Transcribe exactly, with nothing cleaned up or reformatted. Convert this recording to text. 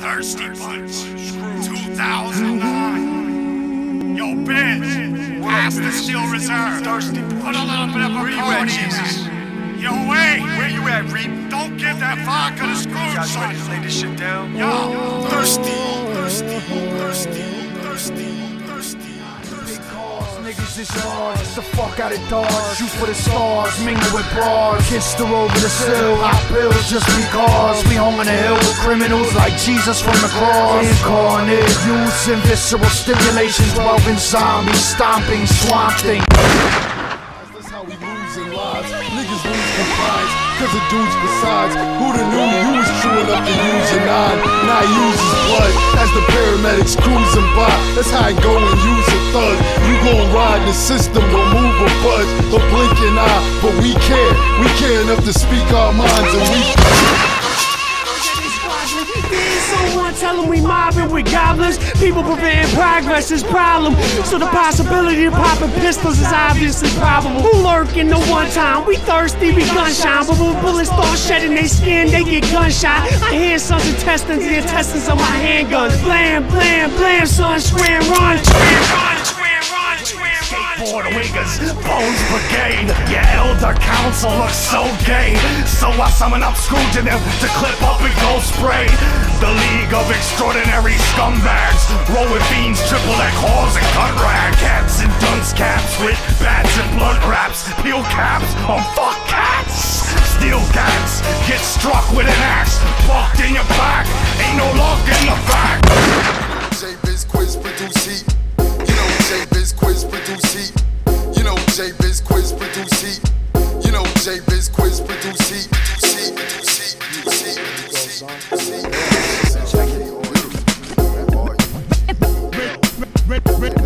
Thirsty Bunch, two thousand nine. Yo, bitch, ask the Steel Reserve. Thirsty Bunch. Put a little bit of a party in that. Yo, wait. Where you at, Reap? Don't give that vodka to Scrooge, son. You guys ready to lay this shit down? Yo. Thirsty, thirsty, thirsty, thirsty, thirsty, thirsty. Niggas is hard, it's the fuck out of Dodge. Shoot for the stars, mingle with broads. Kiss the road with a sill, I build just because. We hung on the hill with criminals like Jesus from the cross. Incarnate, using visceral stimulations, twelve in zombies, stomping, swamp thing. That's how we losing lives, niggas lose compliance, cause the dudes besides, who the new you is true enough to use your nine, not use his blood, as the paramedics cruising by, that's how I go and use a thug. Gon' ride the system, don't move or budge, or blink an eye, but we care, we care enough to speak our minds and we someone tell them we mobbing with goblins. People preventing progress is problem, so the possibility of popping pistols is obviously probable. Who lurking the one time? We thirsty, we gunshine, but when bullets start shedding they skin, they get gunshot. I hear sons intestines, the intestines of my handguns. Blam, blam, blam, son, scram, run, scram, run. Skateboard wingers, Bones Brigade. Your elder council looks so gay, so I summon up Scrooge and them to clip up and go spray. The League of Extraordinary Scumbags, rolling beans, triple neck halls and cut rag caps and dunce caps with bats and blunt wraps, peel caps on fuck cats, steel cats, get struck with an axe, fucked in your back, ain't no luck in the back. J-Biz Quiz produce heat. J-Biz Quiz produce heat. You know J-Biz Quiz produce heat. You know J-Biz Quiz produce heat. Produce heat, produce heat, produce heat, produce heat, produce heat, produce heat. Check it, or you